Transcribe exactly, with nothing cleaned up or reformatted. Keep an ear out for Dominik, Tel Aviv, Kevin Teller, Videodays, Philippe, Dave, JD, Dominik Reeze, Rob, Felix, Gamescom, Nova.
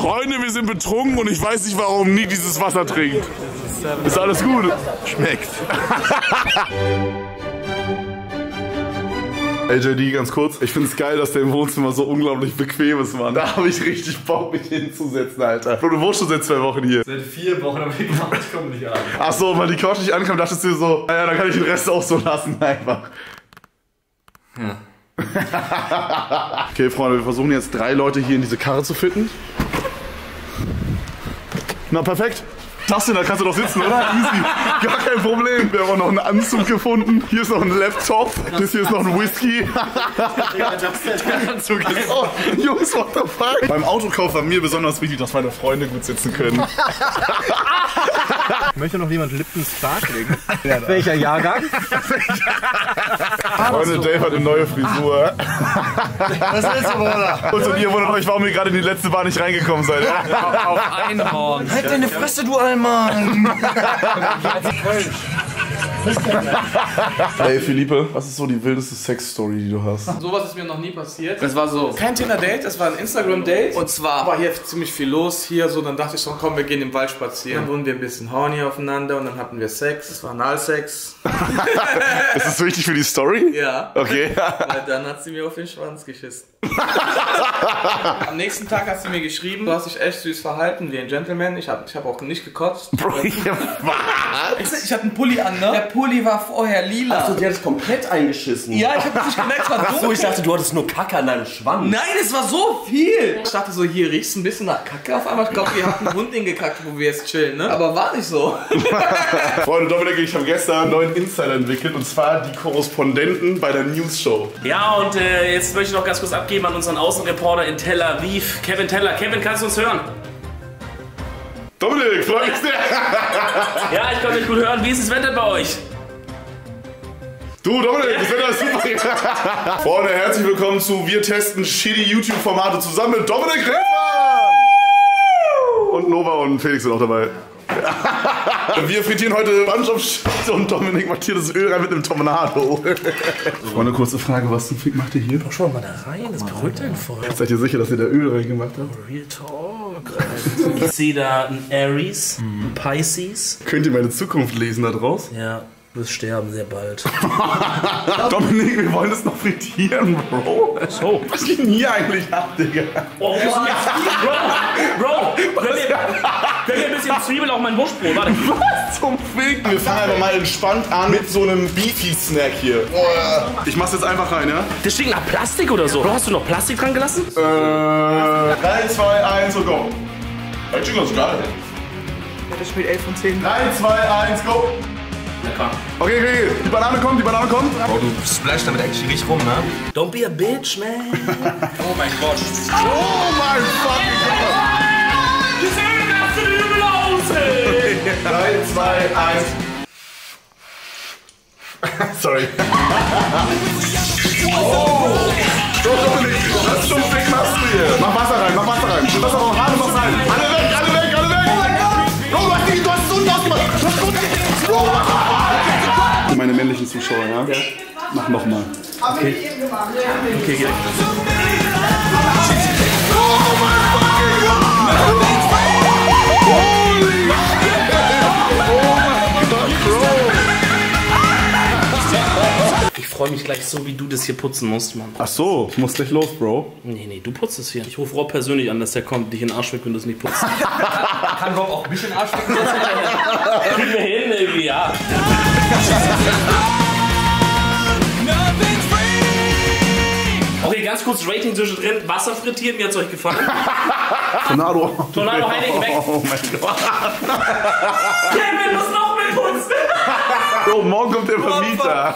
Freunde, wir sind betrunken und ich weiß nicht, warum nie dieses Wasser trinkt. Ist alles gut? Schmeckt. Ey, J D, ganz kurz. Ich find's geil, dass der im Wohnzimmer so unglaublich bequem ist, Mann. Da habe ich richtig Bock, mich hinzusetzen, Alter. Bro, du wohnst schon seit zwei Wochen hier. Seit vier Wochen, aber die Couch kommt nicht an. Ach so, weil die Couch nicht ankam, dachtest du dir so, naja, dann kann ich den Rest auch so lassen, einfach. Ja. Okay, Freunde, wir versuchen jetzt drei Leute hier in diese Karre zu fitten. Na, perfekt. Das denn, da kannst du doch sitzen, oder? Easy. Gar kein Problem. Wir haben auch noch einen Anzug gefunden. Hier ist noch ein Laptop. Das hier ist noch ein Whisky. Ja, das ist der Anzug. Oh, Jungs, what the fuck? Beim Autokauf war mir besonders wichtig, dass meine Freunde gut sitzen können. Möchte noch jemand Lipton Stark legen? Ja, welcher Jahrgang? Freunde, Dave hat eine neue Frisur. Das ist so, Bruder. Und so, ihr wundert euch, warum ihr gerade in die letzte Bar nicht reingekommen seid. Ja, auf ein Horn. Halt deine Fresse, du Allmann. Hey Philippe, was ist so die wildeste Sex-Story, die du hast? Sowas ist mir noch nie passiert. Es war so kein Tinder-Date, es war ein Instagram-Date. Und zwar war hier ziemlich viel los hier so, dann dachte ich schon, komm, wir gehen im Wald spazieren. Dann wurden wir ein bisschen horny aufeinander und dann hatten wir Sex. Es war Analsex. Ist das wichtig für die Story? Ja. Okay. Weil dann hat sie mir auf den Schwanz geschissen. Am nächsten Tag hat sie mir geschrieben, du hast dich echt süß verhalten wie ein Gentleman. Ich habe ich hab auch nicht gekotzt. Bro, ich was? Ich hatte einen Pulli an, ne? Der Pulli war vorher lila. Achso, die hat es komplett eingeschissen. Ja, ich hab's nicht gemerkt, es war dunkel. Achso, ich dachte, du hattest nur Kacke an deinem Schwanz. Nein, es war so viel. Ich dachte so, hier riecht's ein bisschen nach Kacke. Auf einmal, ich glaube, wir hatten einen Hund hingekackt, wo wir jetzt chillen, ne? Aber war nicht so. Freunde, Dominik, ich habe gestern einen neuen Insider entwickelt, und zwar die Korrespondenten bei der News-Show. Ja, und äh, jetzt möchte ich noch ganz kurz abgeben an unseren Außenreporter in Tel Aviv, Kevin Teller. Kevin, kannst du uns hören? Dominik, freut mich sehr. Ja, ich konnte euch gut hören. Wie ist das Wetter bei euch? Du, Dominik, das Wetter ist super. Freunde, herzlich willkommen zu Wir testen shitty YouTube-Formate zusammen mit Dominik Reeze. Und Nova und Felix sind auch dabei. Wir frittieren heute Bandschopf und Dominik macht hier das Öl rein mit einem Tornado. Mal eine kurze Frage, was zum Fick macht ihr hier? Doch, schau mal da rein, das berührt einen voll. Seid ihr sicher, dass ihr da Öl reingemacht habt? Real Talk. Ich sehe da einen Aries, einen Pisces. Könnt ihr meine Zukunft lesen da draus? Ja. Du wirst sterben sehr bald. Dominik, wir wollen das noch frittieren, Bro. So. Was geht denn hier eigentlich ab, Digga? Oh, Bro, Bro, wenn wir ein bisschen Zwiebel auf mein Wurstbrot, warte. Was zum Fick? Wir fangen einfach mal entspannt an mit so einem Beefy-Snack hier. Ich mach's jetzt einfach rein, ja? Das steht nach Plastik oder so. Bro, hast du noch Plastik dran gelassen? Äh, drei, zwei, eins und go. Das klingt ganz geil. Das spielt elf von zehn. drei, zwei, eins, go. Lecker. Okay, okay, die Banane kommt, die Banane kommt. Oh, du splashst damit eigentlich richtig rum, ne? Don't be a bitch, man. Oh mein Gott. Oh mein fucking Gott. Diese Öl kannst du dir übel aussehen. drei, zwei, eins. Sorry. Oh. So, Dominik, was zum Fick machst du hier? Mach Wasser rein, mach Wasser rein. Mach Wasser rein, mach Wasser rein. Alle weg, alle weg, alle weg. Oh mein Gott. Oh, du hast die, du hast es unten ausgemacht. Du hast es unten ausgemacht. Meine männlichen Zuschauer, ja? Ja. Mach nochmal. Okay. Okay, geht. Ich freue mich gleich so, wie du das hier putzen musst, Mann. Ach so, ich muss gleich los, Bro. Nee, nee, du putzt es hier. Ich rufe Rob persönlich an, dass der kommt, dich in den Arsch weckt, wenn du es nicht putzt. Kann Rob auch mich in den Arsch wecken? Kriegen wir hin, irgendwie, ja. Okay, ganz kurz Rating zwischendrin. Wasser frittieren, wie hat es euch gefallen? Tornado. Tornado, Heilig, weg. Oh mein Gott. Kevin muss noch mit uns. So, morgen kommt der Vermieter.